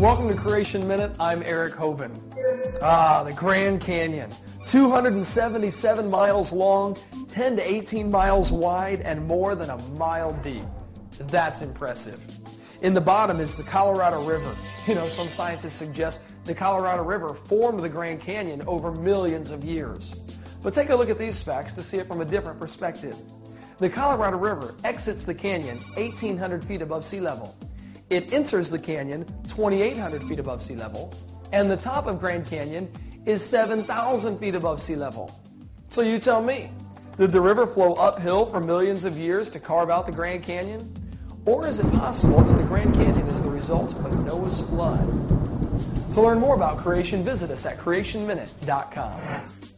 Welcome to Creation Minute. I'm Eric Hovind. The Grand Canyon, 277 miles long, 10 to 18 miles wide, and more than a mile deep. That's impressive. In the bottom is the Colorado River. You know, some scientists suggest the Colorado River formed the Grand Canyon over millions of years. But take a look at these facts to see it from a different perspective. The Colorado River exits the canyon 1,800 feet above sea level. It enters the canyon 2,800 feet above sea level, and the top of Grand Canyon is 7,000 feet above sea level. So you tell me, did the river flow uphill for millions of years to carve out the Grand Canyon? Or is it possible that the Grand Canyon is the result of Noah's flood? To learn more about creation, visit us at creationminute.com.